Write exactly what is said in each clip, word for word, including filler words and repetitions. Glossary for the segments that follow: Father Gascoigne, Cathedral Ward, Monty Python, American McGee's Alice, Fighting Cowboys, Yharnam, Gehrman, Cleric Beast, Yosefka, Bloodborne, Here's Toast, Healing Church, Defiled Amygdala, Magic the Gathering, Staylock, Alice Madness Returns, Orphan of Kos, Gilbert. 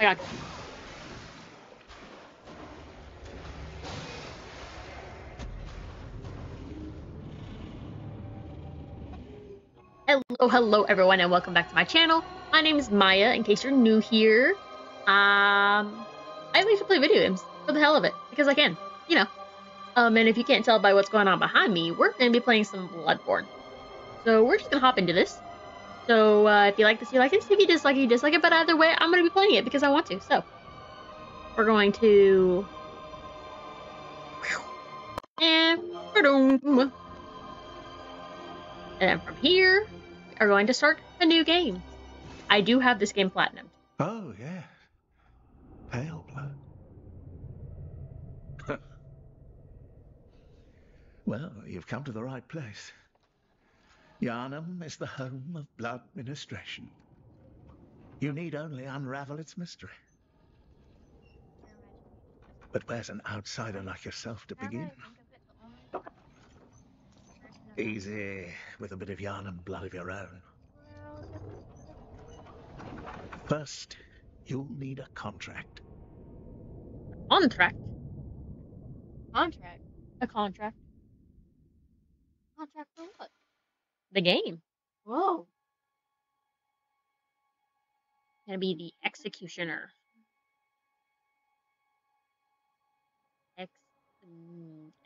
I got. Hello, hello everyone, and welcome back to my channel. My name is Maya, in case you're new here. Um, I like to play video games for the hell of it, because I can, you know. Um, and if you can't tell by what's going on behind me, we're going to be playing some Bloodborne. So we're just going to hop into this. So uh, if you like this, you like this. If you dislike it, you dislike it. But either way, I'm going to be playing it because I want to. So we're going to... And then from here, we're going to start a new game. I do have this game platinumed. Oh, yeah. Pale blood. Well, you've come to the right place. Yharnam is the home of blood ministration. You need only unravel its mystery. But where's an outsider like yourself to begin? Easy, with a bit of Yharnam blood of your own. First, you'll need a contract. Contract? Contract? A contract? Contract for what? The game. Whoa. Gonna be the executioner. Ex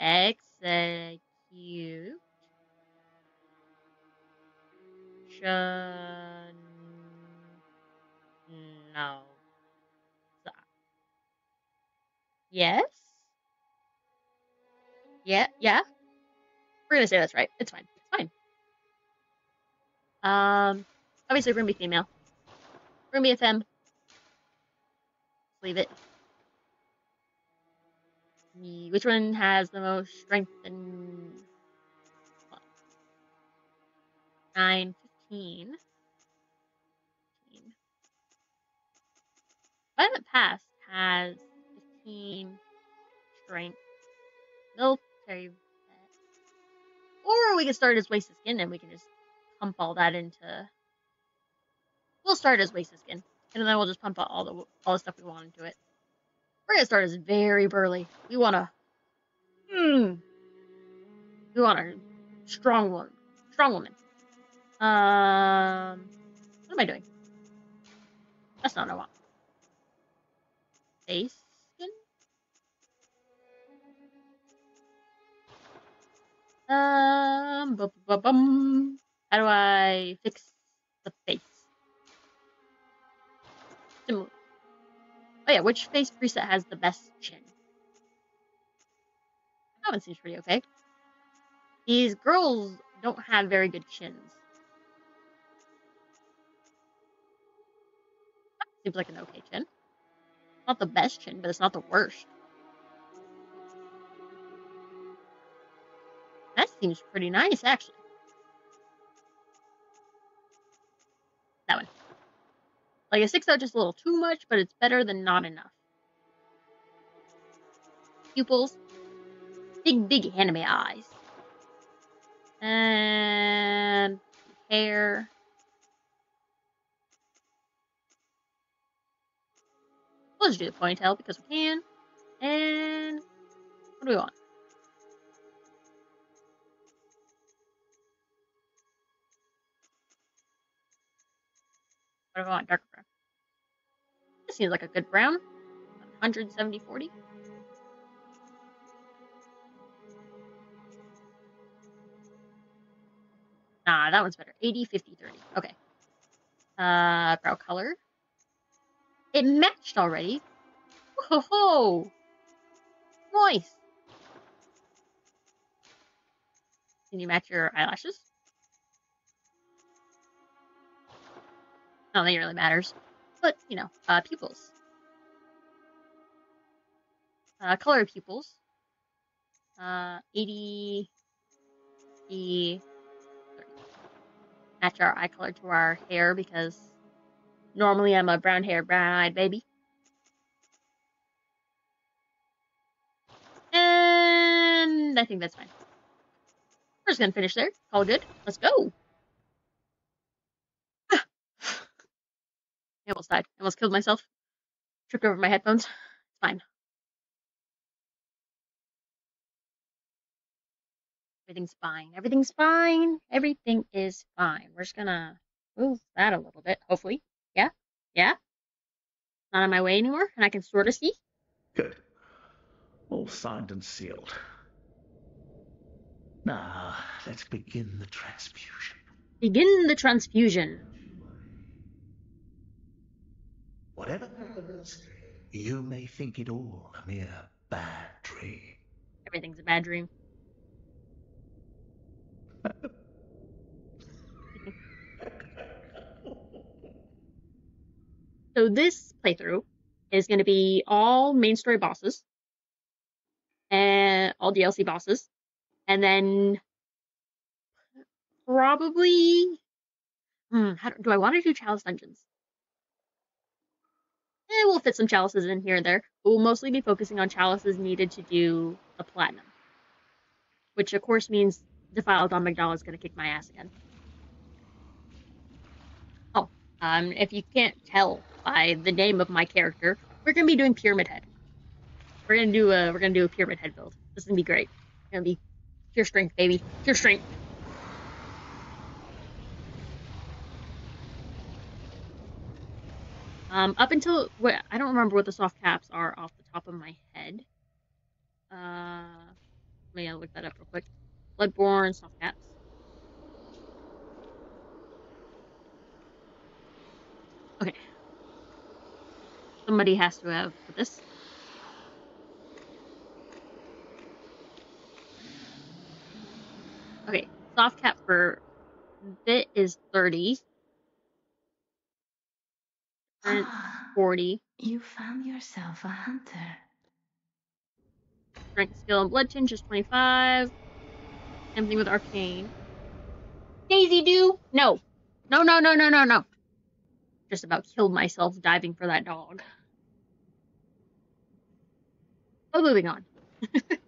execute. Shun. No. Yes? Yeah, yeah. We're gonna say that's right. It's fine. It's fine. Um, obviously we're gonna be female. We're gonna be a femme. Leave it. Which one has the most strength and... nine, fifteen. Violent Past has fifteen strength, military vet. Or we can start as Wasted Skin and we can just pump all that into... We'll start as Wasted Skin, and then we'll just pump out all the, all the stuff we want into it. We're gonna start as very burly. We want a... Hmm. We want a strong woman. Strong woman. Um... What am I doing? That's not what I want. Face skin? Um, bu bu bum. How do I fix the face? Similar. Oh yeah, which face preset has the best chin? That one seems pretty okay. These girls don't have very good chins. That seems like an okay chin. Not the best chin, but it's not the worst. That seems pretty nice, actually. That one. Like a six out, just a little too much, but it's better than not enough. Pupils. Big, big anime eyes. And hair. Let's do the ponytail because we can. And what do we want? What do we want? Darker brown. This seems like a good brown. one seventy, forty. Nah, that one's better. eighty, fifty, thirty. Okay. Uh, brow color. It matched already. Whoa, ho, ho. Nice. Can you match your eyelashes? I don't think it really matters. But, you know, uh, pupils. Uh, color of pupils. Uh, eighty, eighty, thirty. Match our eye color to our hair because... Normally, I'm a brown-haired, brown-eyed baby. And I think that's fine. We're just going to finish there. All good. Let's go. I almost died. I almost killed myself. Tripped over my headphones. It's fine. Everything's fine. Everything's fine. Everything is fine. We're just gonna move that a little bit, hopefully. Yeah? Yeah? Not on my way anymore, and I can sort of see. Good. All signed and sealed. Now, let's begin the transfusion. Begin the transfusion. Whatever happens, you may think it all a mere bad dream. Everything's a bad dream. So this playthrough is going to be all main story bosses and all D L C bosses, and then probably hmm, how do, do I want to do chalice dungeons? Eh, we'll fit some chalices in here and there, but we'll mostly be focusing on chalices needed to do the platinum, which of course means Defiled Amygdala is going to kick my ass again. Oh, um, if you can't tell by the name of my character, we're going to be doing Pyramid Head. We're going to do a we're going to do a Pyramid Head build. This is going to be great. It's going to be pure strength, baby. Pure strength. Um, up until what I don't remember what the soft caps are off the top of my head. Uh, let me look that up real quick. Bloodborne, soft caps. Okay. Somebody has to have for this. Okay, soft cap for bit is thirty. And it's forty. You found yourself a hunter. Strength, skill, and blood tinge is twenty-five. Same thing with arcane. Daisy do? No. No, no, no, no, no, no. Just about killed myself diving for that dog. Oh, moving on. What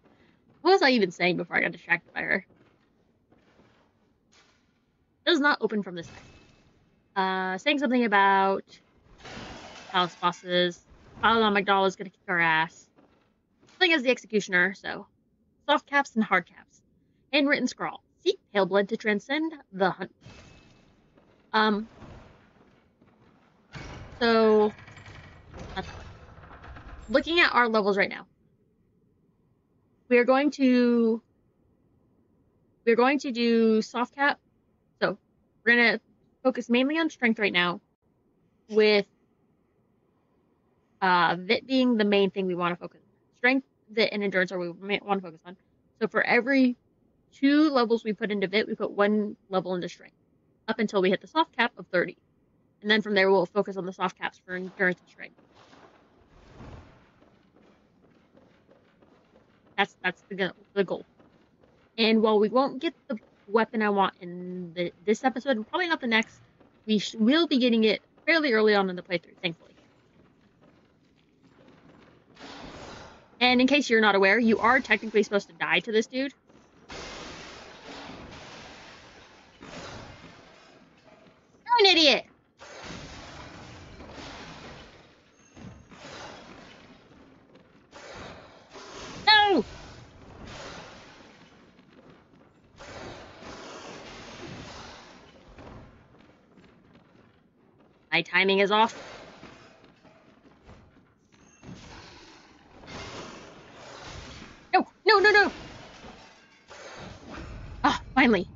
was I even saying before I got distracted by her? Does not open from this side. Uh, saying something about palace bosses. Paladin Amygdala is going to kick our ass. Playing as the executioner, so. Soft caps and hard caps. Handwritten scrawl. Seek pale blood to transcend the hunt. Um. So, that's looking at our levels right now. We are going to. We are going to do soft cap. So, we're gonna focus mainly on strength right now, with uh, Vit being the main thing we want to focus on. Strength, Vit, and endurance are we want to focus on. So for every two levels we put into Vit, we put one level into strength, up until we hit the soft cap of thirty. And then from there, we'll focus on the soft caps for endurance and strength. That's that's the, the goal. And while we won't get the weapon I want in the, this episode, and probably not the next, we sh will be getting it fairly early on in the playthrough, thankfully. And in case you're not aware, you are technically supposed to die to this dude. You're an idiot! No! My timing is off. No, no, no, no! Ah, oh, finally.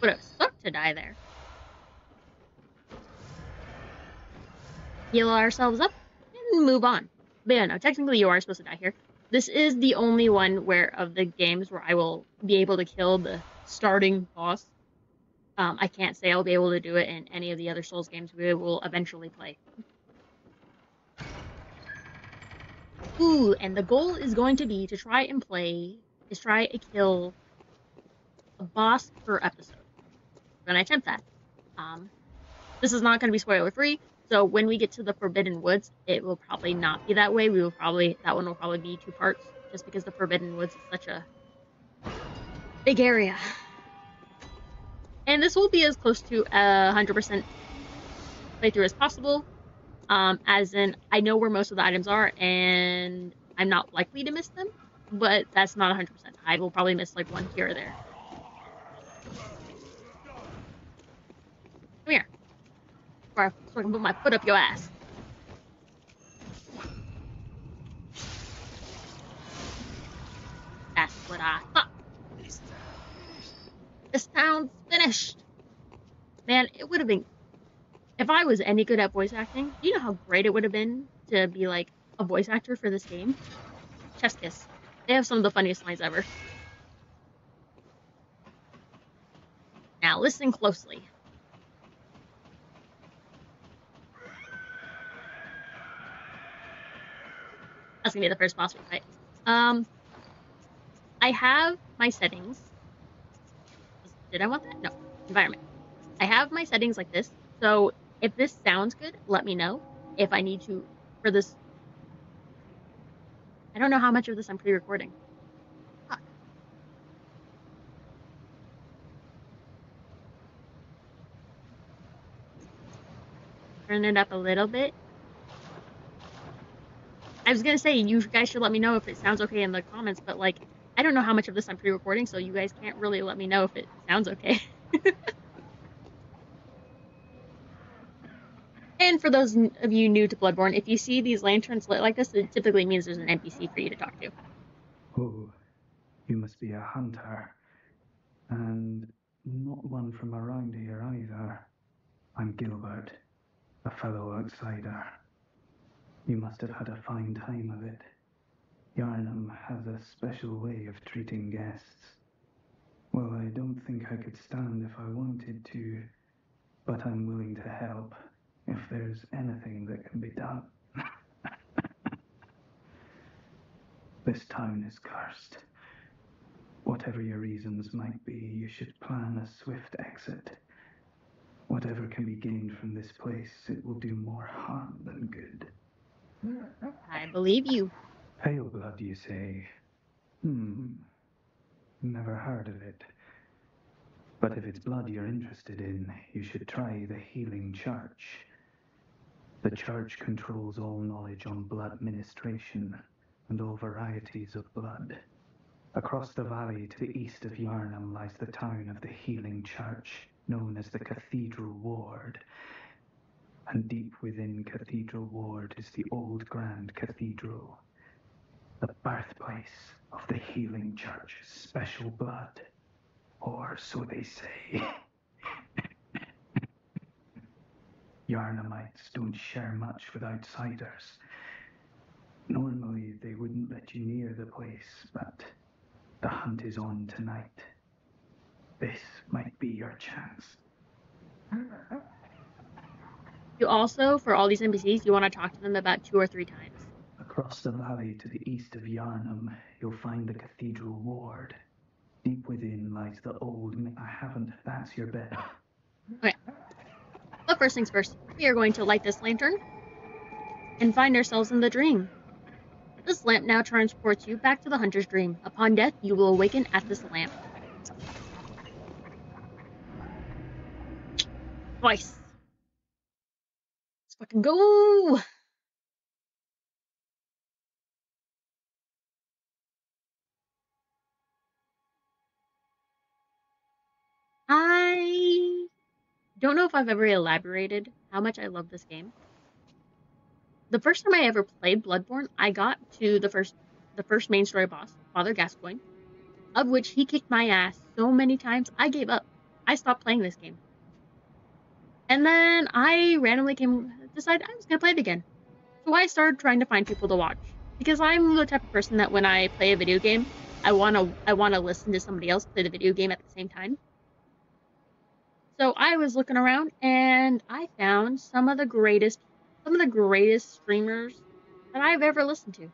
Would have sucked to die there. Heal ourselves up and move on. But yeah, no, technically you are supposed to die here. This is the only one where of the games where I will be able to kill the starting boss. Um, I can't say I'll be able to do it in any of the other Souls games we will eventually play. Ooh, and the goal is going to be to try and play, is try to kill a boss per episode. We're gonna attempt that. Um, this is not going to be spoiler free, so when we get to the Forbidden Woods, it will probably not be that way. We will probably, that one will probably be two parts, just because the Forbidden Woods is such a big area. And this will be as close to a one hundred percent playthrough as possible. Um, as in, I know where most of the items are, and I'm not likely to miss them, but that's not one hundred percent. I will probably miss, like, one here or there. Come here. So I can put my foot up your ass. That's what I thought. This town's finished. Man, it would have been... If I was any good at voice acting, do you know how great it would have been to be, like, a voice actor for this game? Chest kiss. They have some of the funniest lines ever. Now, listen closely. That's gonna be the first boss fight. Um, I have my settings. Did I want that? No. Environment. I have my settings like this. So if this sounds good, let me know. If I need to, for this, I don't know how much of this I'm pre-recording. Fuck. Turn it up a little bit. I was gonna say, you guys should let me know if it sounds okay in the comments, but like, I don't know how much of this I'm pre-recording, so you guys can't really let me know if it sounds okay. And for those of you new to Bloodborne, if you see these lanterns lit like this, it typically means there's an N P C for you to talk to. Oh, you must be a hunter. And not one from around here either. I'm Gilbert, a fellow outsider. You must have had a fine time of it. Yharnam has a special way of treating guests. Well, I don't think I could stand if I wanted to, but I'm willing to help if there's anything that can be done. This town is cursed. Whatever your reasons might be, you should plan a swift exit. Whatever can be gained from this place, it will do more harm than good. I believe you. Pale blood, you say? Hmm. Never heard of it. But if it's blood you're interested in, you should try the Healing Church. The Church controls all knowledge on blood ministration and all varieties of blood. Across the valley to the east of Yharnam lies the town of the Healing Church, known as the Cathedral Ward. And deep within Cathedral Ward is the old Grand Cathedral, the birthplace of the Healing Church's special blood, or so they say. Yharnamites don't share much with outsiders. Normally they wouldn't let you near the place, but the hunt is on tonight. This might be your chance. You also, for all these N P Cs, you want to talk to them about two or three times. Across the valley to the east of Yharnam, you'll find the Cathedral Ward. Deep within lies the old... I haven't... That's your bed. Okay. But first things first, we are going to light this lantern and find ourselves in the dream. This lamp now transports you back to the hunter's dream. Upon death, you will awaken at this lamp. Voice. Fucking go! I don't know if I've ever elaborated how much I love this game. The first time I ever played Bloodborne, I got to the first the first main story boss, Father Gascoigne, of which he kicked my ass so many times I gave up. I stopped playing this game. And then I randomly came decided I was going to play it again. So I started trying to find people to watch. Because I'm the type of person that when I play a video game, I want to I want to listen to somebody else play the video game at the same time. So I was looking around and I found some of the greatest some of the greatest streamers that I've ever listened to.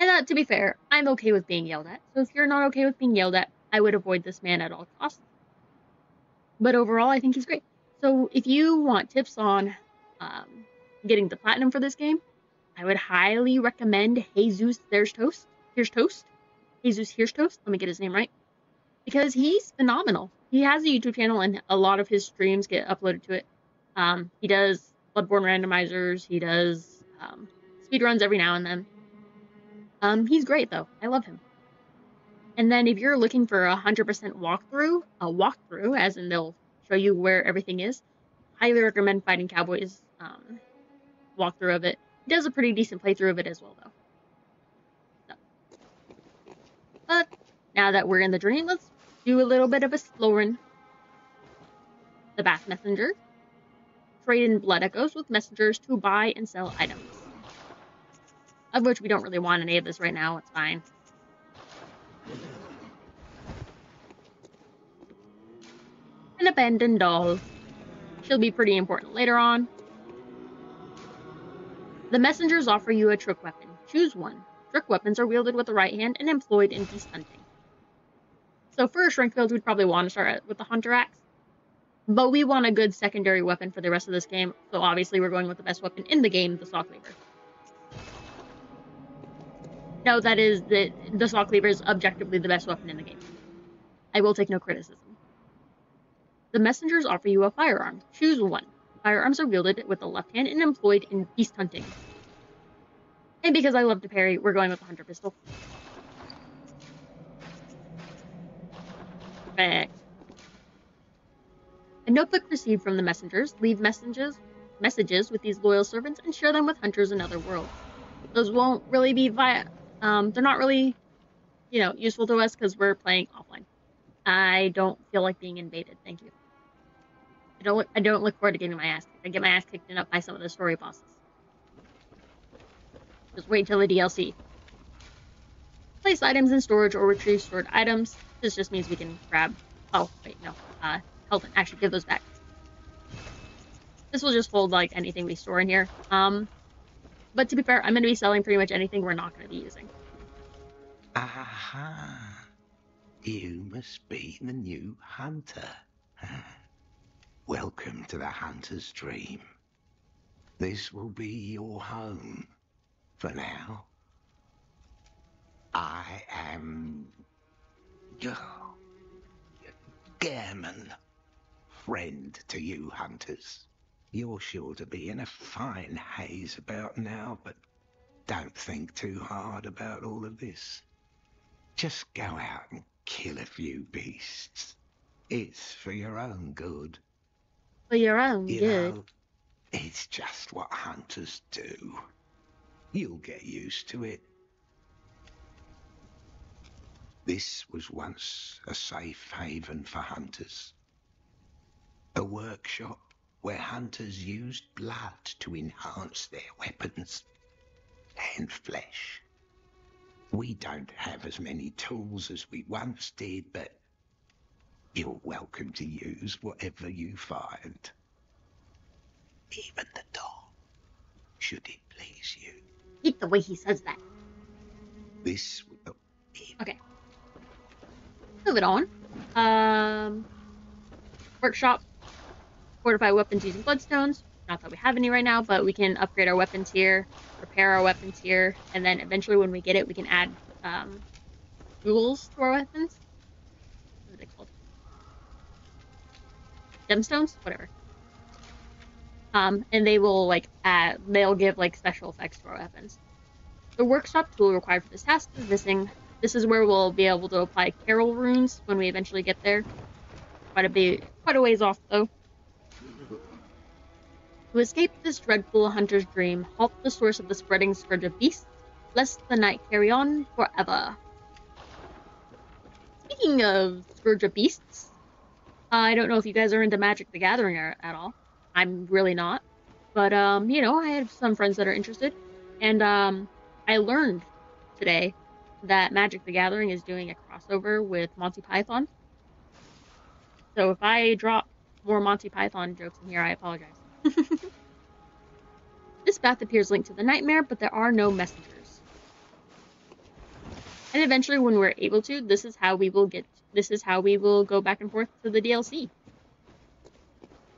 And uh, to be fair, I'm okay with being yelled at. So if you're not okay with being yelled at, I would avoid this man at all costs. But overall, I think he's great. So if you want tips on um, getting the platinum for this game, I would highly recommend Jesus There's Toast. Here's Toast. Jesus Here's Toast. Let me get his name right. because he's phenomenal. He has a YouTube channel, and a lot of his streams get uploaded to it. Um, he does Bloodborne randomizers. He does um, speedruns every now and then. Um, he's great, though. I love him. And then if you're looking for a one hundred percent walkthrough, a walkthrough, as in they'll show you where everything is, highly recommend Fighting Cowboys um, walkthrough of it. He does a pretty decent playthrough of it as well, though. So. But now that we're in the journey, let's do a little bit of exploring. The Bath Messenger. Trade in blood echoes with messengers to buy and sell items. Of which we don't really want any of this right now, it's fine. An abandoned doll. She'll be pretty important later on. The messengers offer you a trick weapon. Choose one. Trick weapons are wielded with the right hand and employed in beast hunting. So for a shrink build, we'd probably want to start with the hunter axe. But we want a good secondary weapon for the rest of this game, so obviously we're going with the best weapon in the game, the saw cleaver. No, that is, the, the saw cleaver is objectively the best weapon in the game. I will take no criticism. The messengers offer you a firearm. Choose one. Firearms are wielded with the left hand and employed in beast hunting. And because I love to parry, we're going with the hunter pistol. Perfect. A notebook received from the messengers. Leave messages, messages with these loyal servants and share them with hunters in other worlds. Those won't really be via. Um, they're not really, you know, useful to us because we're playing offline. I don't feel like being invaded. Thank you. I don't, I don't look forward to getting my ass kicked. I get my ass kicked enough by some of the story bosses. Just wait till the D L C. Place items in storage or retrieve stored items. This just means we can grab... Oh, wait, no. Uh, hold on. Actually, give those back. This will just hold, like, anything we store in here. Um, but to be fair, I'm going to be selling pretty much anything we're not going to be using. Aha. You must be the new hunter. Welcome to the hunter's dream. This will be your home for now. I am Gehrman, friend to you hunters. You're sure to be in a fine haze about now, but don't think too hard about all of this. Just go out and kill a few beasts. It's for your own good. For your own you good. Know, it's just what hunters do. You'll get used to it. This was once a safe haven for hunters. A workshop where hunters used blood to enhance their weapons and flesh. We don't have as many tools as we once did, but you're welcome to use whatever you find. Even the dog, should it please you. Hate the way he says that. This will be... Okay. Move it on. Um, workshop. Fortify weapons using bloodstones. Not that we have any right now, but we can upgrade our weapons here, repair our weapons here, and then eventually when we get it, we can add um, jewels to our weapons. What are they called? Gemstones, whatever. Um, and they will like add, they'll give like special effects to our weapons. The workshop tool required for this task is missing. This is where we'll be able to apply carol runes when we eventually get there. Quite a bit, quite a ways off though. To escape this dreadful hunter's dream, halt the source of the spreading scourge of beasts, lest the night carry on forever. Speaking of scourge of beasts, I don't know if you guys are into Magic the Gathering at all. I'm really not. But, um, you know, I have some friends that are interested. And um, I learned today that Magic the Gathering is doing a crossover with Monty Python. So if I drop more Monty Python jokes in here, I apologize. This path appears linked to the nightmare, but there are no messengers. And eventually, when we're able to, this is how we will get... This is how we will go back and forth to the D L C.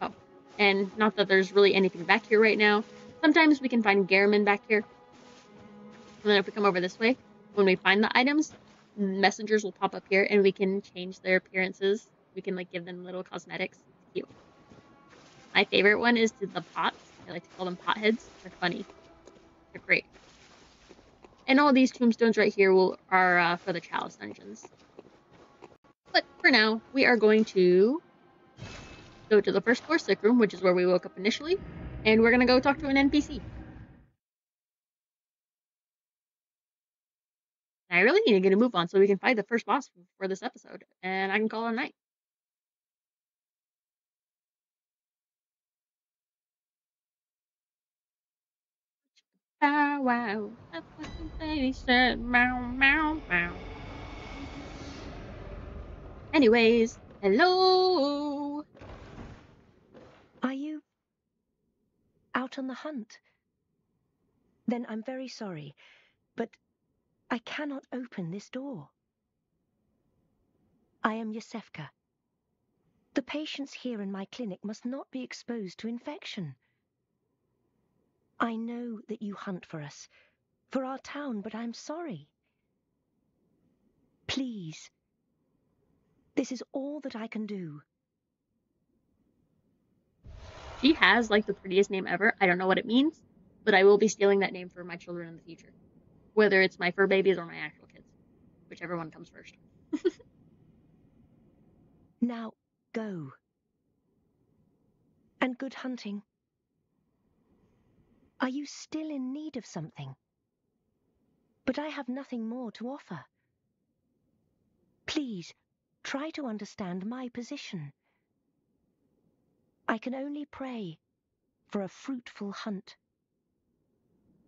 Oh. And not that there's really anything back here right now. Sometimes we can find Gehrman back here. And then if we come over this way, when we find the items, messengers will pop up here, and we can change their appearances. We can, like, give them little cosmetics. It's cute. My favorite one is the pots. I like to call them potheads. They're funny. They're great. And all these tombstones right here will are uh, for the chalice dungeons. But for now, we are going to go to the first floor sick room, which is where we woke up initially, and we're going to go talk to an N P C. I really need to get a move on so we can fight the first boss for this episode, and I can call it a night. Bow wow, a fucking baby shirt, mow, mow, mow. Anyways, hello! Are you out on the hunt? Then I'm very sorry, but I cannot open this door. I am Yosefka. The patients here in my clinic must not be exposed to infection. I know that you hunt for us, for our town, but I'm sorry. Please. This is all that I can do. She has, like, the prettiest name ever. I don't know what it means, but I will be stealing that name for my children in the future. Whether it's my fur babies or my actual kids. Whichever one comes first. Now, go. And good hunting. Are you still in need of something? But I have nothing more to offer. Please, try to understand my position. I can only pray for a fruitful hunt.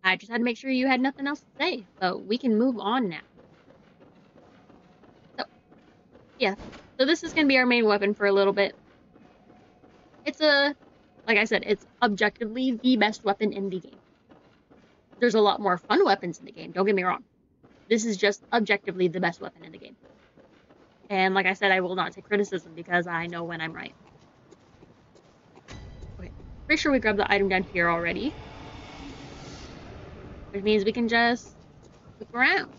I just had to make sure you had nothing else to say, but we can move on now. So, yeah. So this is going to be our main weapon for a little bit. It's a... Like I said, it's objectively the best weapon in the game. There's a lot more fun weapons in the game, don't get me wrong. This is just objectively the best weapon in the game. And like I said, I will not take criticism because I know when I'm right. Okay, pretty sure we grabbed the item down here already. Which means we can just look around.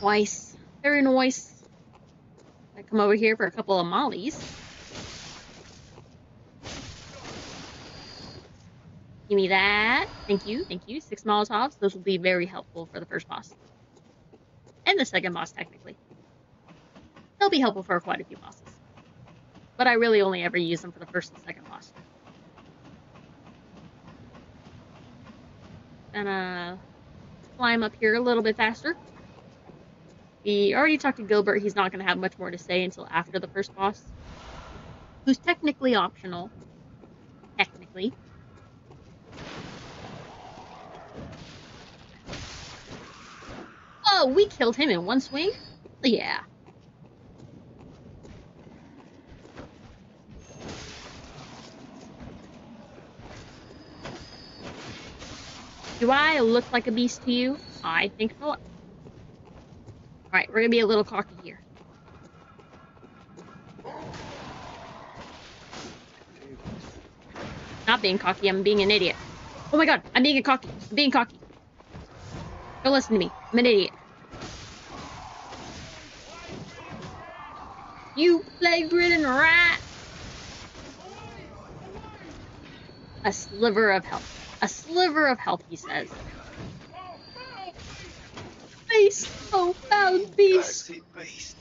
Twice. Very nice. I come over here for a couple of mollies. Give me that. Thank you, thank you. Six Molotovs. Those will be very helpful for the first boss. And the second boss, technically. They'll be helpful for quite a few bosses. But I really only ever use them for the first and second boss. Gonna climb up here a little bit faster. We already talked to Gilbert. He's not going to have much more to say until after the first boss. Who's technically optional. Technically. Oh, we killed him in one swing? Yeah. Do I look like a beast to you? I think not. Alright, we're gonna be a little cocky here. Not being cocky, I'm being an idiot. Oh my god, I'm being a cocky. I'm being cocky. Don't listen to me. I'm an idiot. You plague-ridden rat! A sliver of health. A sliver of health, he says. Beast! Oh, found beast! beast!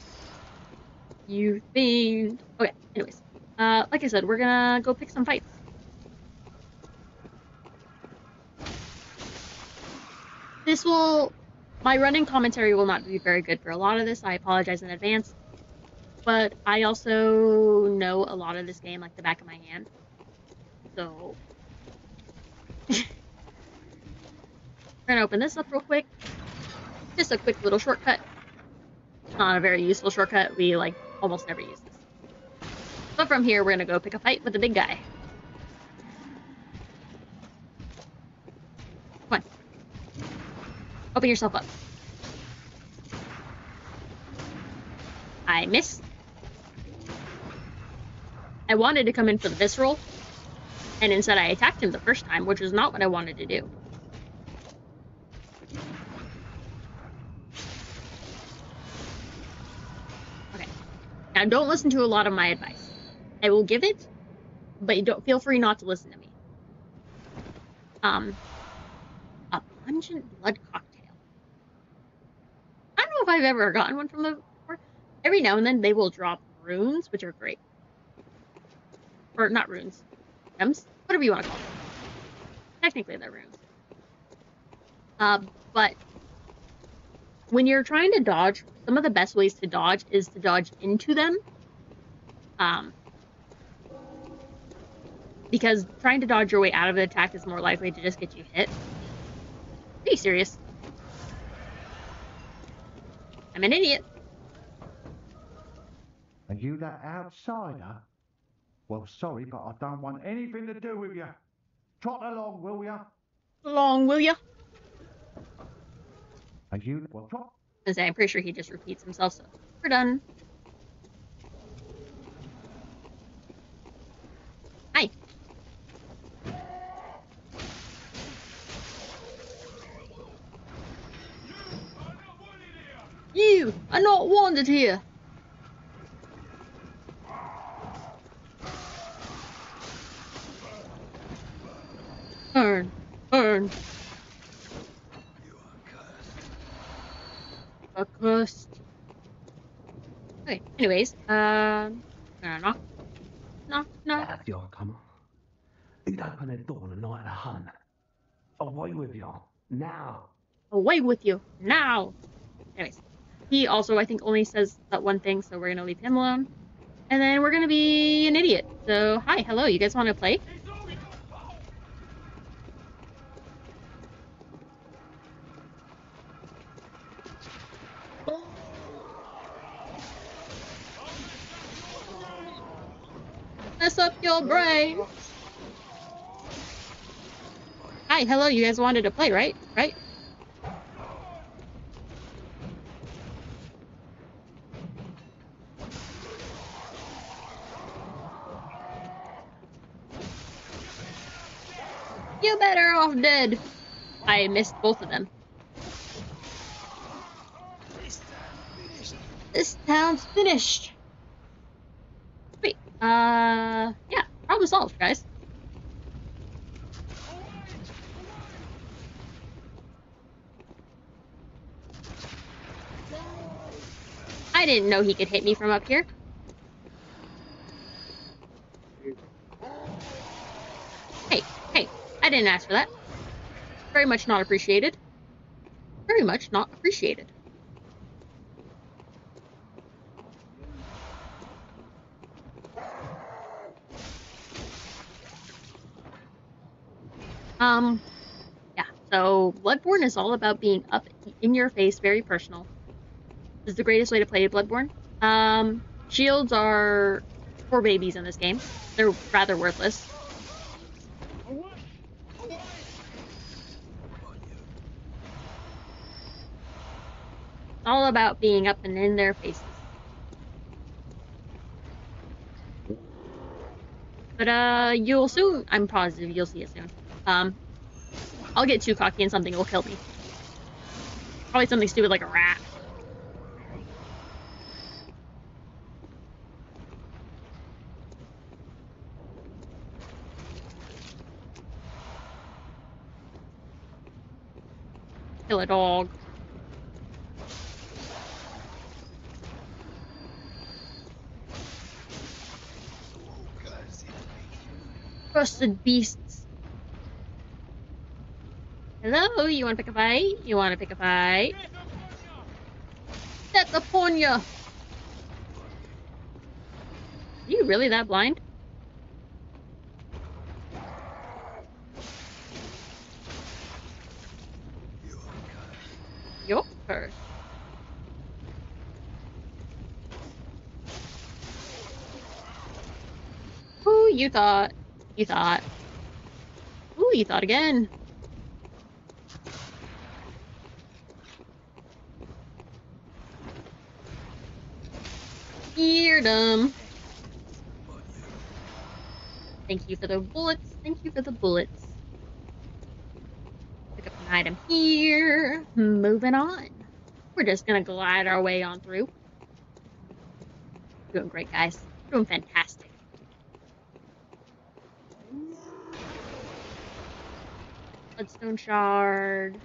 You fiend! Okay, anyways. Uh, like I said, we're gonna go pick some fights. This will... My running commentary will not be very good for a lot of this. I apologize in advance. But I also know a lot of this game like the back of my hand. So... We're gonna open this up real quick. Just a quick little shortcut. It's not a very useful shortcut. We, like, almost never use this. But from here, we're going to go pick a fight with the big guy. Come on. Open yourself up. I missed. I wanted to come in for the visceral, and instead I attacked him the first time, which is not what I wanted to do. Okay. Now, don't listen to a lot of my advice. I will give it, but you don't, feel free not to listen to me. Um, a pungent blood cocktail. I don't know if I've ever gotten one from them before. Every now and then they will drop runes, which are great. Or not runes, gems, whatever you want to call them. Technically they're runes. Uh, but when you're trying to dodge, some of the best ways to dodge is to dodge into them. Um, because trying to dodge your way out of an attack is more likely to just get you hit. Are you serious? I'm an idiot. Are you that outsider? Well, sorry, but I don't want anything to do with you. Trot along, will ya? Along, will ya? Are you... Well, trot... I'm pretty sure he just repeats himself, so we're done. Hi. You are not wanted here. Burn, burn. You are cursed. You are cursed. Okay. Anyways, um, uh, knock, knock, knock. Have you come? It opened at dawn and night a hunt. Away with you now. Away with you now. Anyways, he also I think only says that one thing, so we're gonna leave him alone, and then we're gonna be an idiot. So hi, hello. You guys want to play? Mess up your brain. Hi, hello, you guys wanted to play, right? Right? You better off dead. I missed both of them. This town's finished. Uh, yeah, problem solved, guys. I didn't know he could hit me from up here. Hey, hey, I didn't ask for that. Very much not appreciated. Very much not appreciated. Um, yeah, so Bloodborne is all about being up in your face, very personal. This is the greatest way to play Bloodborne. Um, shields are for babies in this game. They're rather worthless. It's all about being up and in their faces. But, uh, you'll soon, I'm positive you'll see it soon. Um, I'll get too cocky and something will kill me. Probably something stupid like a rat. Kill a dog. Cursed beasts. Hello, you want to pick a fight? You want to pick a fight? That's upon ya! Are you really that blind? You're cursed. Ooh, you thought. You thought. Ooh, you thought again. You're dumb. Thank you for the bullets. Thank you for the bullets. Pick up an item here. Moving on. We're just going to glide our way on through. Doing great, guys. Doing fantastic. Bloodstone shard.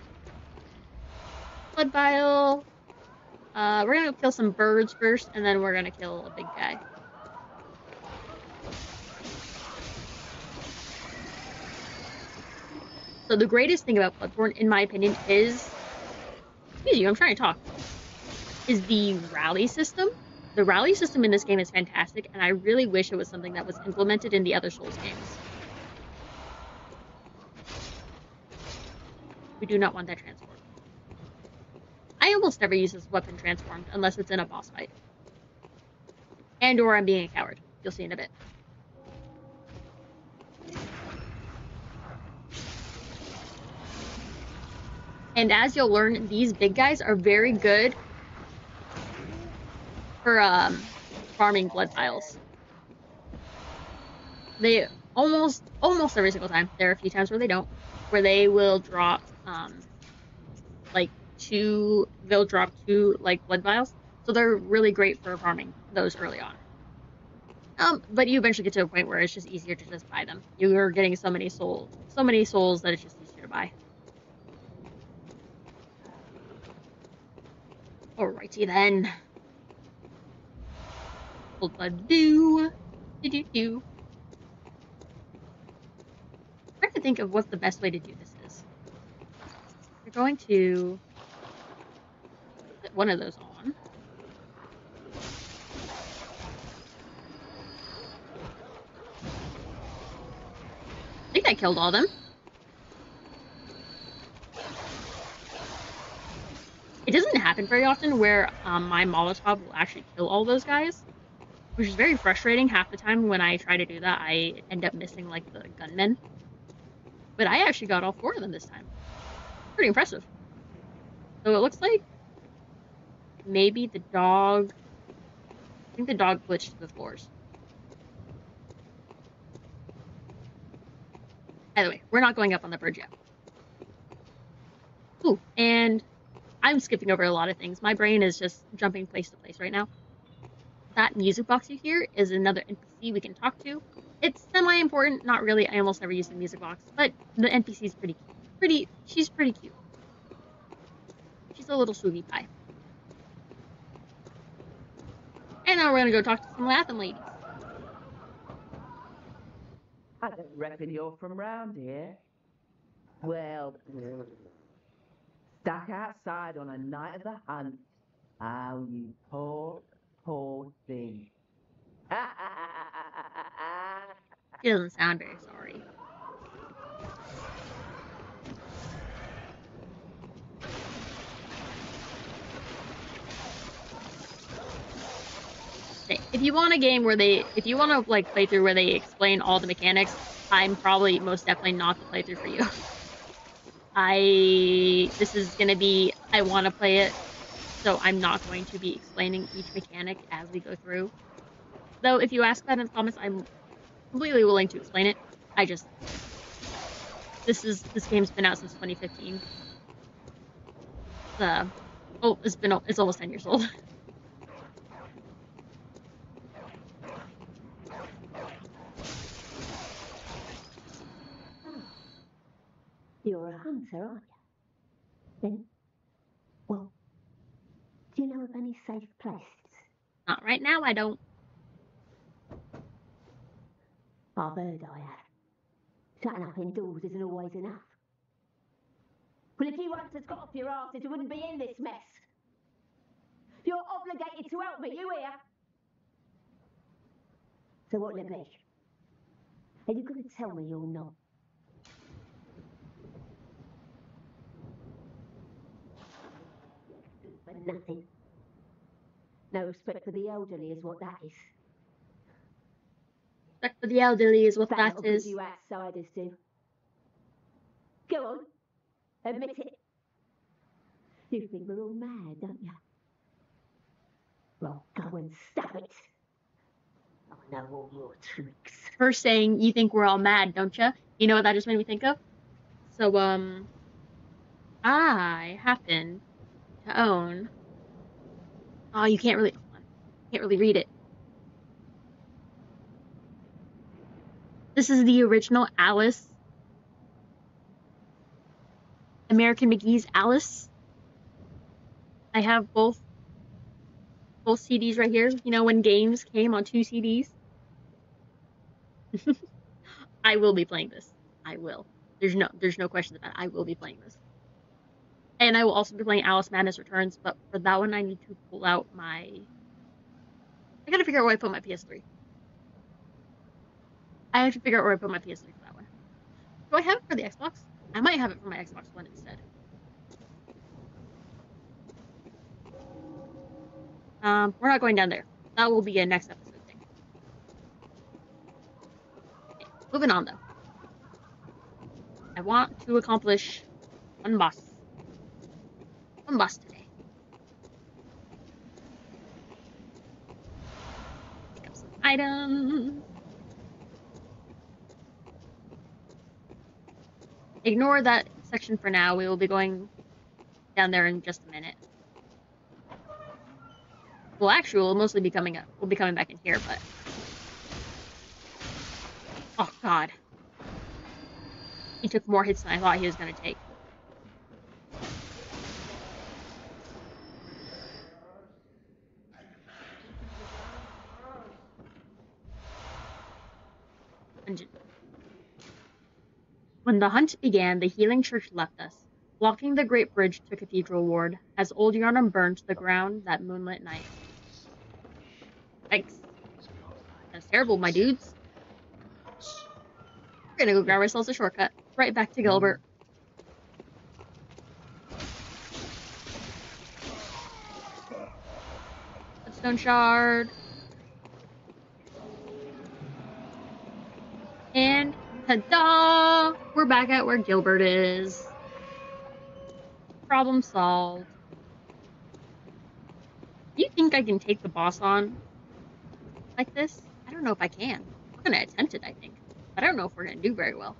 Blood vial. Uh, we're going to kill some birds first, and then we're going to kill a big guy. So the greatest thing about Bloodborne, in my opinion, is... Excuse you, I'm trying to talk. Is the rally system. The rally system in this game is fantastic, and I really wish it was something that was implemented in the other Souls games. We do not want that transformed. I almost never use this weapon transformed unless it's in a boss fight. And or I'm being a coward. You'll see in a bit. And as you'll learn, these big guys are very good for um, farming blood vials. They almost, almost every single time, there are a few times where they don't, where they will drop, um, like two, they'll drop two, like, blood vials. So they're really great for farming those early on. Um, but you eventually get to a point where it's just easier to just buy them. You're getting so many souls, so many souls that it's just easier to buy. Alrighty then. Hold the do. Do do do. I'm trying to think of what the best way to do this is. You're going to put one of those on. I think I killed all of them. It doesn't happen very often where um, my Molotov will actually kill all those guys, which is very frustrating. Half the time when I try to do that, I end up missing, like, the gunmen. But I actually got all four of them this time. Pretty impressive. So it looks like maybe the dog... I think the dog glitched to the floors. Either way, we're not going up on the bridge yet. Ooh, and... I'm skipping over a lot of things. My brain is just jumping place to place right now. That music box you hear is another N P C we can talk to. It's semi-important, not really. I almost never use the music box, but the N P C is pretty cute. Pretty, she's pretty cute. She's a little swoogie pie. And now we're gonna go talk to some Latham ladies. I don't reckon you're from round here. Well... Stuck outside on a night of the hunt. Oh, you poor, poor thing. She doesn't sound very sorry. If you want a game where they, if you want to, like, play through where they explain all the mechanics, I'm probably most definitely not the playthrough for you. I, this is going to be, I want to play it, so I'm not going to be explaining each mechanic as we go through. Though, if you ask that in the comments, I'm completely willing to explain it. I just, this is, this game's been out since twenty fifteen. It's, uh, oh, it's been, it's almost ten years old. You're a hunter, aren't you? Then, well, do you know of any safe places? Not right now, I don't. I've heard I have. Shutting up indoors isn't always enough. Well, if you hunters got off your asses, you wouldn't be in this mess. You're obligated to help me, you hear? So what will it be? Are you going to tell me you're not? But nothing. No respect for the elderly is what that is. Respect for the elderly is what that, that is. You outsiders do. Go on, admit it. You think we're all mad, don't you? Well, go and stop it. Another more tricks. First saying, you think we're all mad, don't you? You know what that just made me think of? So, um... I happen to own... Oh, you can't really... can't really read it. This is the original Alice. American McGee's Alice. I have both... both C Ds right here. You know, when games came on two C Ds? I will be playing this. I will. There's no there's no question about it. I will be playing this. And I will also be playing Alice Madness Returns, but for that one I need to pull out my... I gotta figure out where I put my P S three. I have to figure out where I put my P S three for that one. Do I have it for the Xbox? I might have it for my Xbox One instead. Um, we're not going down there. That will be a next episode thing. Okay, moving on though. I want to accomplish one boss. One boss today. Pick up some items. Ignore that section for now. We will be going down there in just a minute. Well, actually, we'll mostly be coming up. We'll be coming back in here, but... Oh, God. He took more hits than I thought he was going to take. Dungeon. When the hunt began, the Healing Church left us, walking the Great Bridge to Cathedral Ward, as old Yharnam burned to the ground that moonlit night. Yikes. That's terrible, my dudes. We're gonna go grab ourselves a shortcut. Right back to Gilbert. Stone shard. And ta-da! We're back at where Gilbert is. Problem solved. Do you think I can take the boss on like this? I don't know if I can. We're gonna attempt it, I think. But I don't know if we're gonna do very well.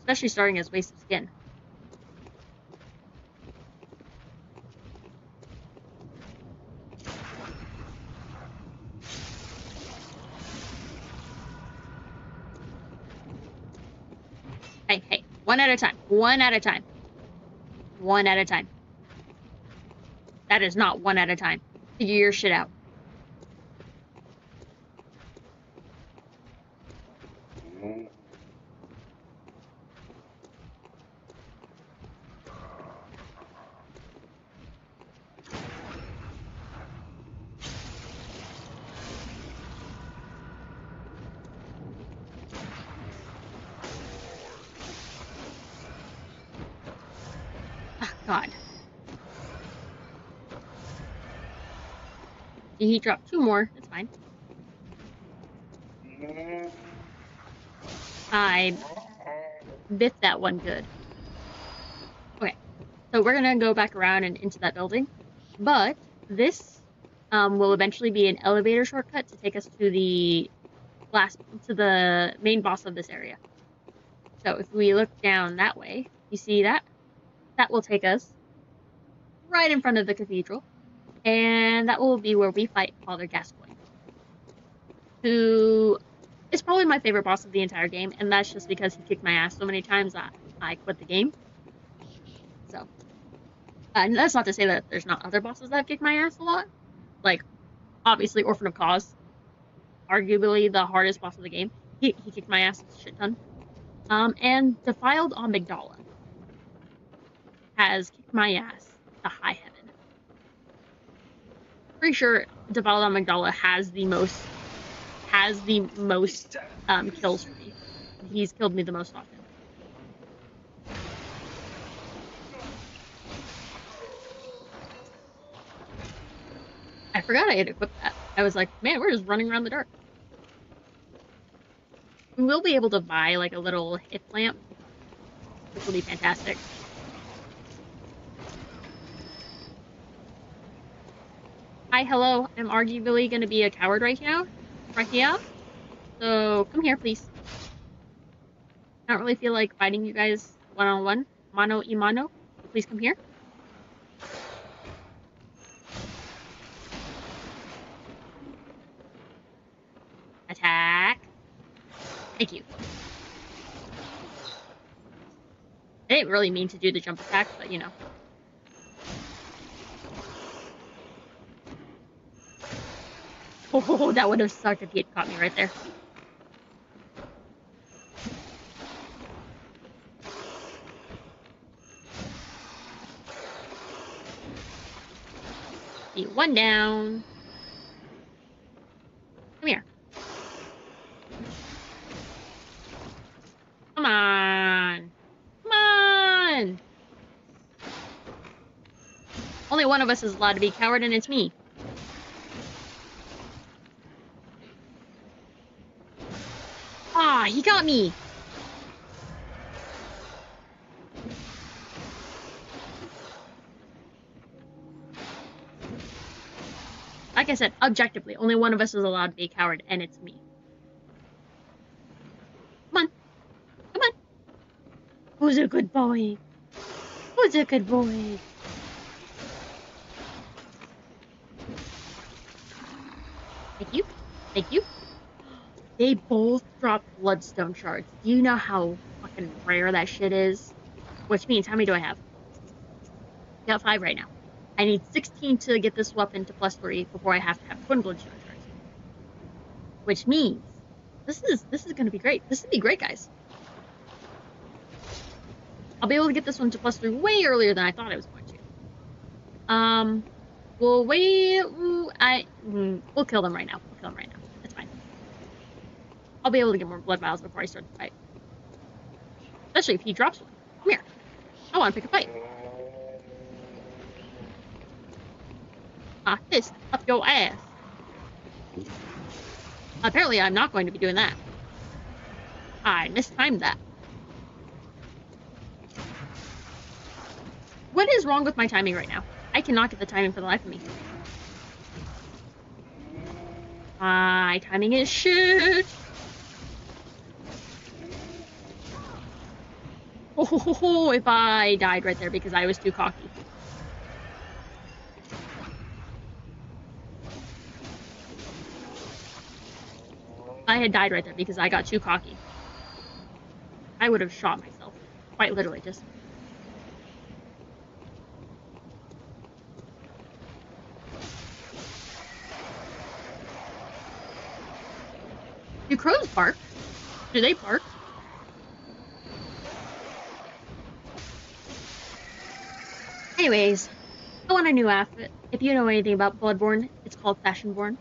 Especially starting as Waste of Skin. Hey, hey, one at a time. One at a time. One at a time. That is not one at a time. Figure your shit out. He dropped two more. That's fine. I bit that one good. Okay. So we're going to go back around and into that building. But this um, will eventually be an elevator shortcut to take us to the last, to the main boss of this area. So if we look down that way, you see that? That will take us right in front of the cathedral. And that will be where we fight Father Gascoigne, who is probably my favorite boss of the entire game, and that's just because he kicked my ass so many times that I quit the game. So, uh, and that's not to say that there's not other bosses that have kicked my ass a lot. Like, obviously, Orphan of Kos, arguably the hardest boss of the game. He, he kicked my ass a shit ton. Um, and Defiled Amygdala has kicked my ass to high heaven. Pretty sure Defiled Amygdala has the most has the most um, kills for me. He's killed me the most often. I forgot I had equipped that. I was like, man, we're just running around the dark. We will be able to buy like a little hit lamp, which will be fantastic. Hi, hello. I'm arguably going to be a coward right now. Right here. So, come here, please. I don't really feel like fighting you guys one-on-one. Mano y mano. Please come here. Attack. Thank you. I didn't really mean to do the jump attack, but you know. Oh, that would have sucked if he had caught me right there. One down. Come here. Come on. Come on. Only one of us is allowed to be a coward, and it's me. Ah, he got me. Like I said, objectively, only one of us is allowed to be a coward, and it's me. Come on. Come on. Who's a good boy? Who's a good boy? Thank you. Thank you. They both dropped bloodstone shards. Do you know how fucking rare that shit is? Which means, how many do I have? I got five right now. I need sixteen to get this weapon to plus three before I have to have twin bloodstone shards. Which means this is this is gonna be great. This would be great, guys. I'll be able to get this one to plus three way earlier than I thought I was going to. Um, well, we ooh, I mm, we'll kill them right now. We'll kill them right now. That's fine. I'll be able to get more blood vials before I start the fight. Especially if he drops one. Come here. I want to pick a fight. My fist up your ass. Apparently, I'm not going to be doing that. I mistimed that. What is wrong with my timing right now? I cannot get the timing for the life of me. My timing is shit. Oh, ho, ho, ho, if I died right there because I was too cocky. I had died right there because I got too cocky. I would have shot myself. Quite literally, just... Do crows bark? Do they bark? Anyways, I want a new outfit. If you know anything about Bloodborne, it's called Fashionborne.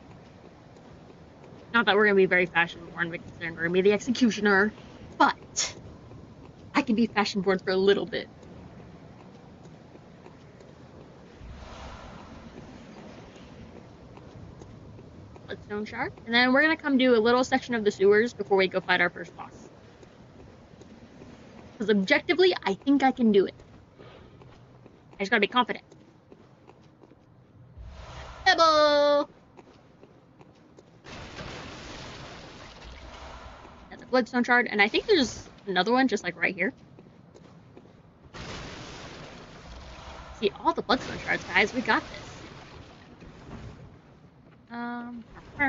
Not that we're going to be very fashion-born, because we're going to be the executioner, but I can be fashion-born for a little bit. Bloodstone shark. And then we're going to come do a little section of the sewers before we go fight our first boss. Because objectively, I think I can do it. I just got to be confident. Pebble! Bloodstone shard, and I think there's another one just like right here. See all the bloodstone shards, guys. We got this. Um. For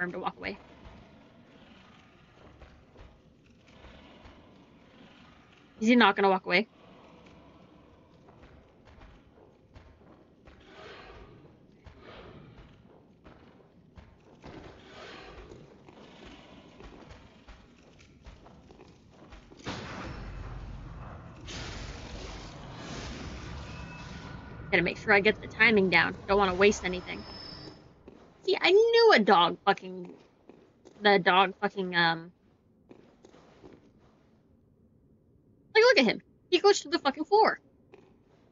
him to walk away. Is he not gonna walk away? Gotta make sure I get the timing down. Don't want to waste anything. See, I knew a dog fucking... The dog fucking, um... Like, look at him. He goes to the fucking floor.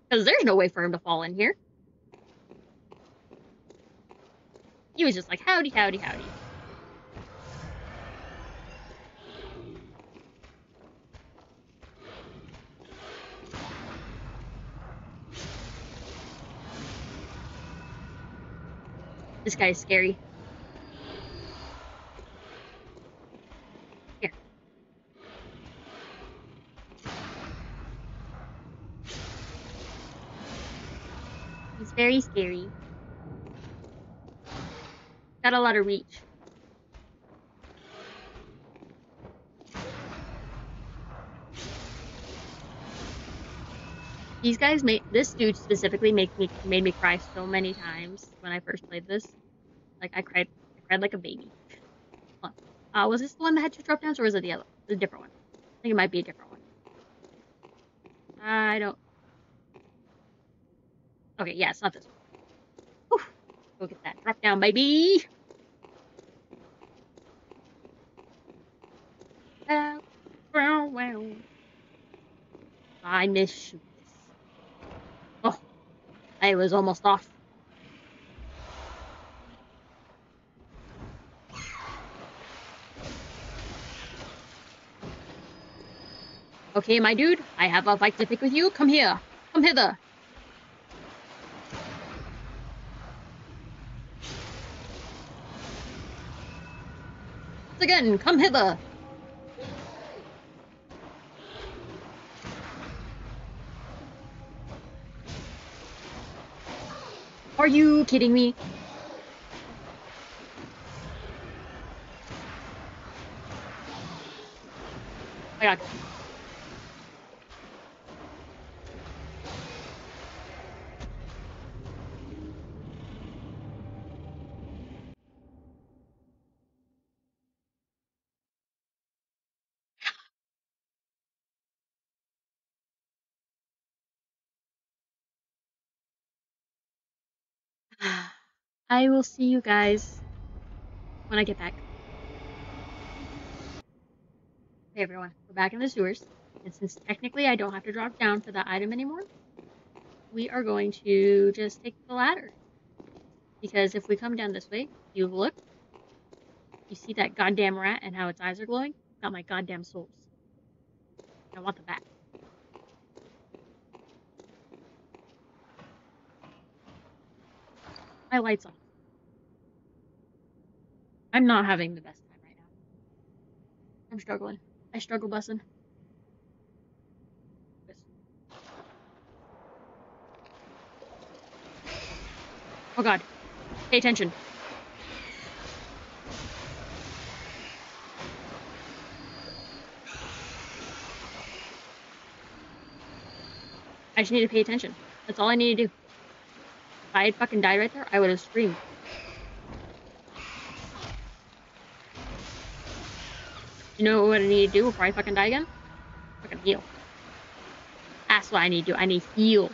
Because there's no way for him to fall in here. He was just like, howdy, howdy, howdy. This guy's scary. Here. He's very scary. Got a lot of reach. These guys made this dude specifically make me made me cry so many times when I first played this. Like I cried, I cried like a baby. Uh, was this the one that had two drop downs, or was it the other, the different one? I think it might be a different one. I don't. Okay, yeah, it's not this one. Whew. Go get that drop down, baby. I miss you. I was almost off. Okay, my dude, I have a fight to pick with you. Come here. Come hither. Once again, come hither. Are you kidding me? Oh my God. I will see you guys when I get back. Hey everyone, we're back in the sewers. And since technically I don't have to drop down for that item anymore, we are going to just take the ladder. Because if we come down this way, you look, you see that goddamn rat and how its eyes are glowing? Got my goddamn souls. I want them back. My lights on. I'm not having the best time right now. I'm struggling. I struggle bussin'. Oh God. Pay attention. I just need to pay attention. That's all I need to do. If I had fucking died right there, I would have screamed. You know what I need to do before I fucking die again? Fucking heal. That's what I need to do. I need to heal.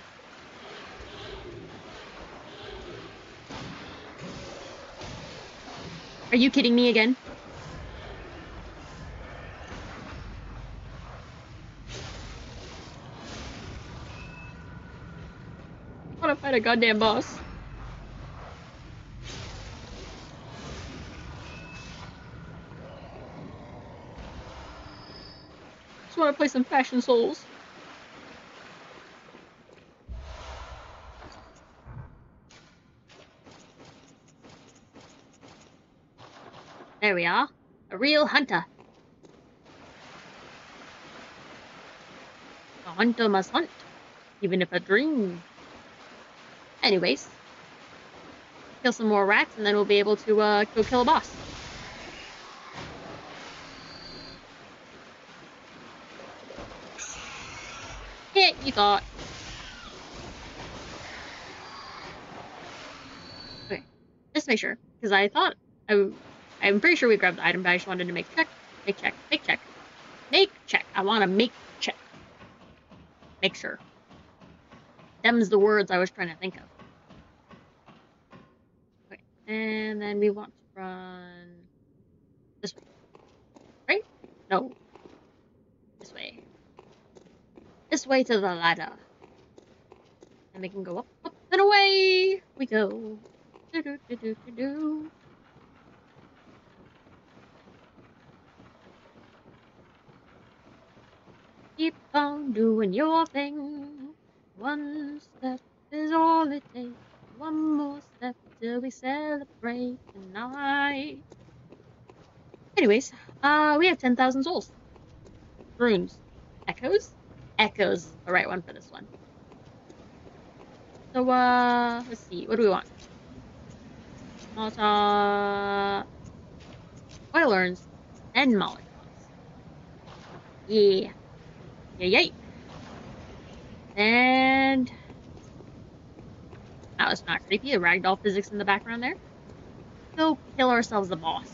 Are you kidding me again? A goddamn boss. Just want to play some Fashion Souls. There we are. A real hunter. A hunter must hunt, even if a dream. Anyways, kill some more rats and then we'll be able to uh, go kill a boss. Hit, you got. Okay, just make sure, because I thought, I, I'm pretty sure we grabbed the item, but I just wanted to make check, make check, make check, make check. I want to make check. Make sure. Them's the words I was trying to think of. Okay, and then we want to run this way, right? No, this way. This way to the ladder. And we can go up, up, and away we go. Do, do, do, do, do, do. Keep on doing your thing. One step is all it takes. One more step do we celebrate tonight? Anyways, uh, we have ten thousand souls. Runes. Echoes? Echoes, the right one for this one. So, uh, let's see. What do we want? Molotov. Oil urns. And Molotovs. Yeah. Yay, yay. And... that was not creepy. The ragdoll physics in the background there. Go kill ourselves the boss.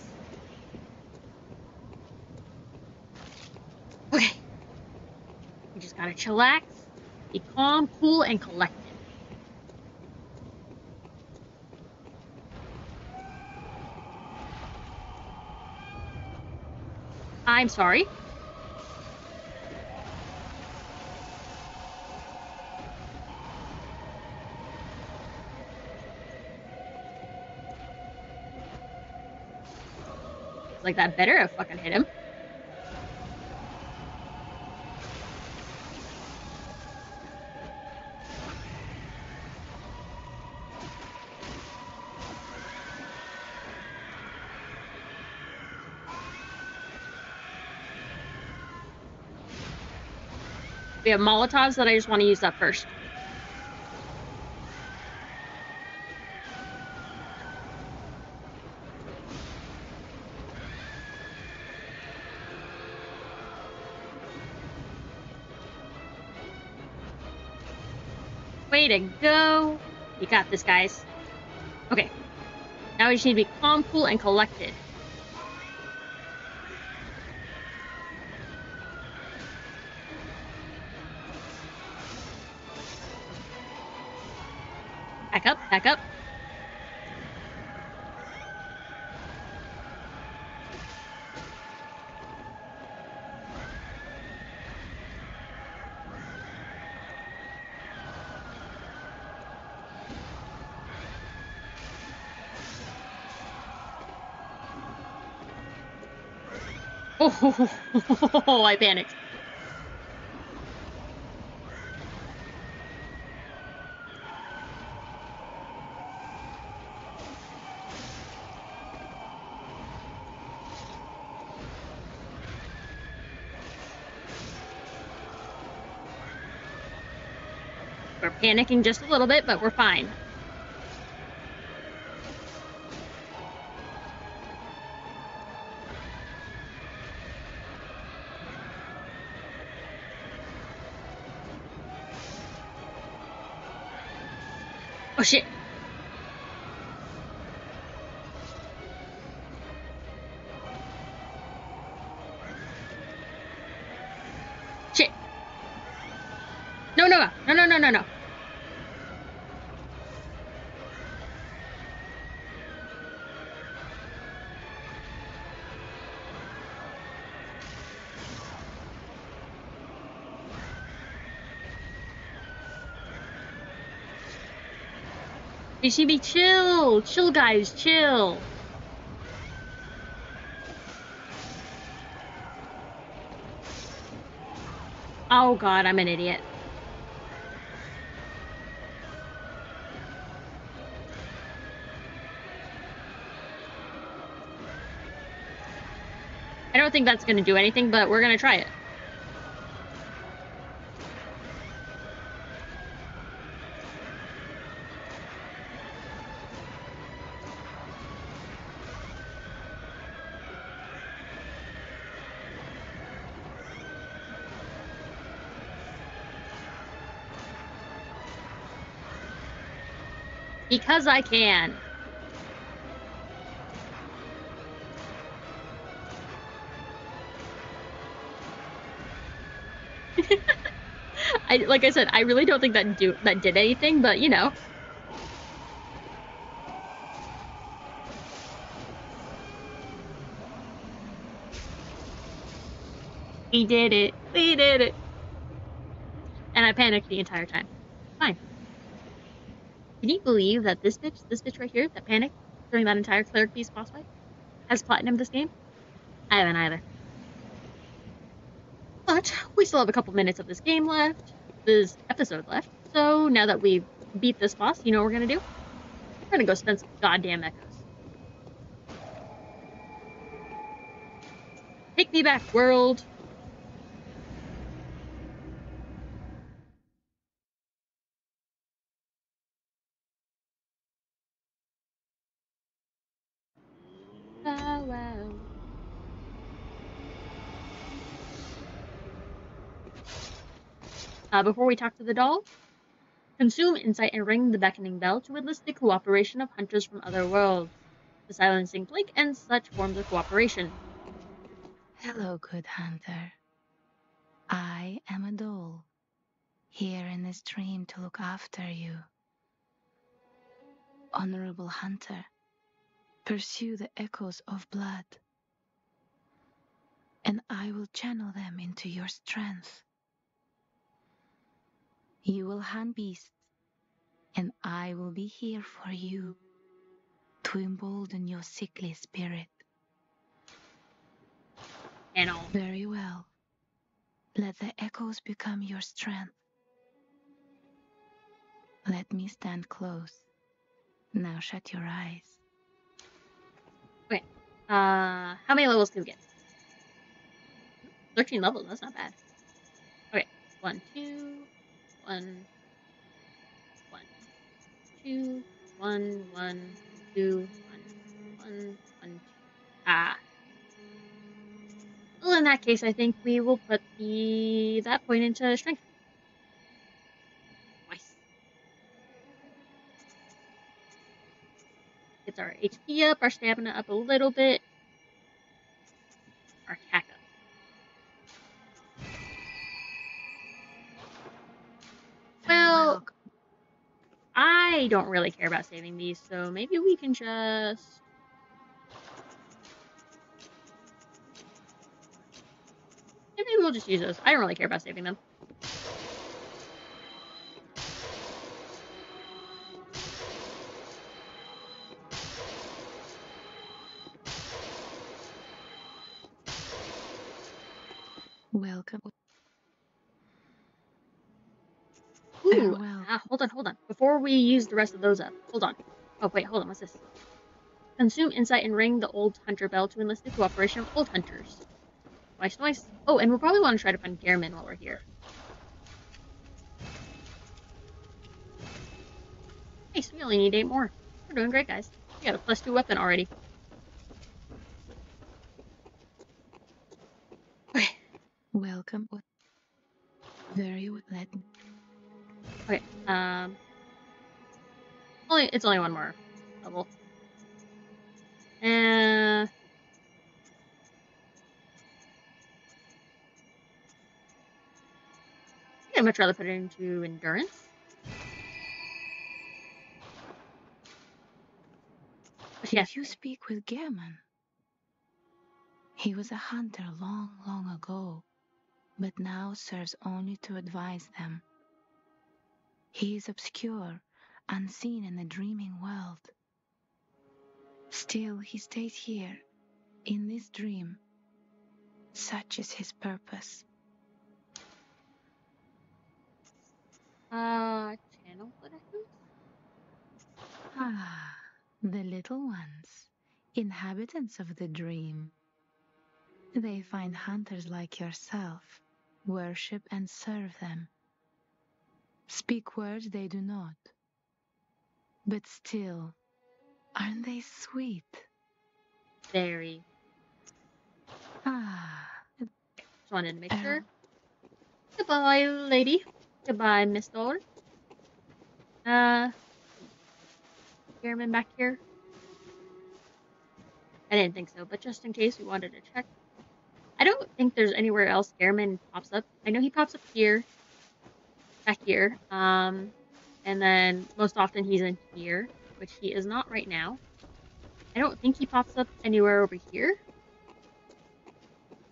Okay. We just gotta chillax, be calm, cool, and collected. I'm sorry. Like that better have fucking hit him. We have Molotovs that I just want to use up first. Way to go. You got this, guys. Okay. Now we just need to be calm, cool, and collected. Back up, back up. Oh, I panicked. We're panicking just a little bit, but we're fine. Oh shit. Shit. No, no, no, no, no, no, no. You should be chill, chill guys, chill. Oh god, I'm an idiot. I don't think that's gonna do anything, but we're gonna try it. Because I can. I, like I said, I really don't think that do that did anything, but you know. We did it. We did it. And I panicked the entire time. Fine. Can you believe that this bitch, this bitch right here, that panicked during that entire Cleric Beast boss fight, has platinum this game? I haven't either. But we still have a couple minutes of this game left, this episode left, so now that we've beat this boss, you know what we're gonna do? We're gonna go spend some goddamn echoes. Take me back, world. Uh, before we talk to the doll, consume insight and ring the beckoning bell to enlist the cooperation of hunters from other worlds, the silencing plague, and such forms of cooperation. Hello, good hunter. I am a doll, here in this dream to look after you. Honorable hunter, pursue the echoes of blood, and I will channel them into your strength. You will hunt beasts, and I will be here for you to embolden your sickly spirit. And all. Very well. Let the echoes become your strength. Let me stand close. Now shut your eyes. Okay. Uh, how many levels can we get? thirteen levels, that's not bad. Okay. One, two... One, one, two, one, one, two, one, one, one, two. Ah. Well, in that case, I think we will put the that point into strength. Nice. Gets our H P up, our stamina up a little bit, our attack up. Well, I don't really care about saving these, so maybe we can just... Maybe we'll just use those. I don't really care about saving them. Welcome. Ooh, ah, hold on, hold on. Before we use the rest of those up, hold on. Oh, wait, hold on, what's this? Consume insight and ring the old hunter bell to enlist the cooperation of old hunters. Nice, nice. Oh, and we'll probably want to try to find Gehrman while we're here. Nice, we only need eight more. We're doing great, guys. We got a plus two weapon already. Okay. Welcome. Very well. Okay, um, only, it's only one more level. Uh, I'd much rather put it into endurance. But yes. Did you speak with Gehrman? He was a hunter long, long ago, but now serves only to advise them. He is obscure, unseen in the dreaming world. Still, he stays here, in this dream. Such is his purpose. Uh, channel what I think? Ah, the little ones, inhabitants of the dream. They find hunters like yourself, worship and serve them. Speak words they do not. But still, aren't they sweet? Very. Ah. Just wanted to make uh, sure. Goodbye, lady. Goodbye, Miss Dollar. Uh. Gehrman back here? I didn't think so, but just in case we wanted to check. I don't think there's anywhere else Gehrman pops up. I know he pops up here. Back here, um, and then most often he's in here, which he is not right now. I don't think he pops up anywhere over here.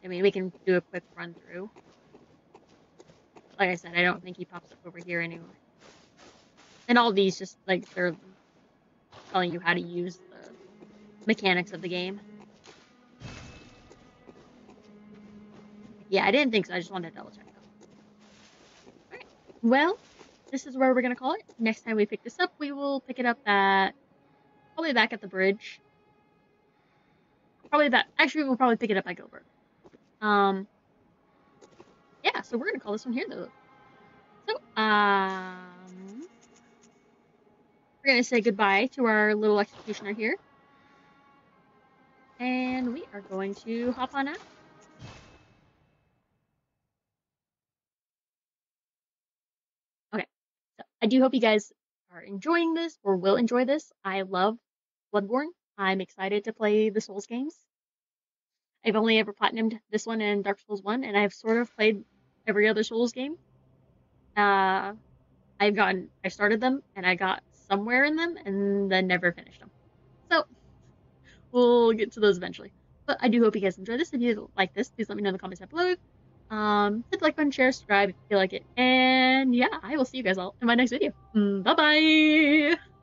I mean, we can do a quick run through. But like I said, I don't think he pops up over here anywhere. And all these just, like, they're telling you how to use the mechanics of the game. Yeah, I didn't think so. I just wanted to double check. Well, this is where we're going to call it. Next time we pick this up, we will pick it up at Probably back at the bridge. Probably that. Actually, we'll probably pick it up by Gilbert. Um, yeah, so we're going to call this one here, though. So, um, we're going to say goodbye to our little executioner here. And we are going to hop on out. Okay, so I do hope you guys are enjoying this or will enjoy this. I love Bloodborne. I'm excited to play the Souls games. I've only ever platinumed this one and Dark Souls one, and I've sort of played every other Souls game. Uh, I've gotten, I started them, and I got somewhere in them, and then never finished them. So, we'll get to those eventually. But I do hope you guys enjoy this. If you like this, please let me know in the comments down below. Um, hit the like button, share, subscribe if you feel like it. And yeah, I will see you guys all in my next video. Bye-bye!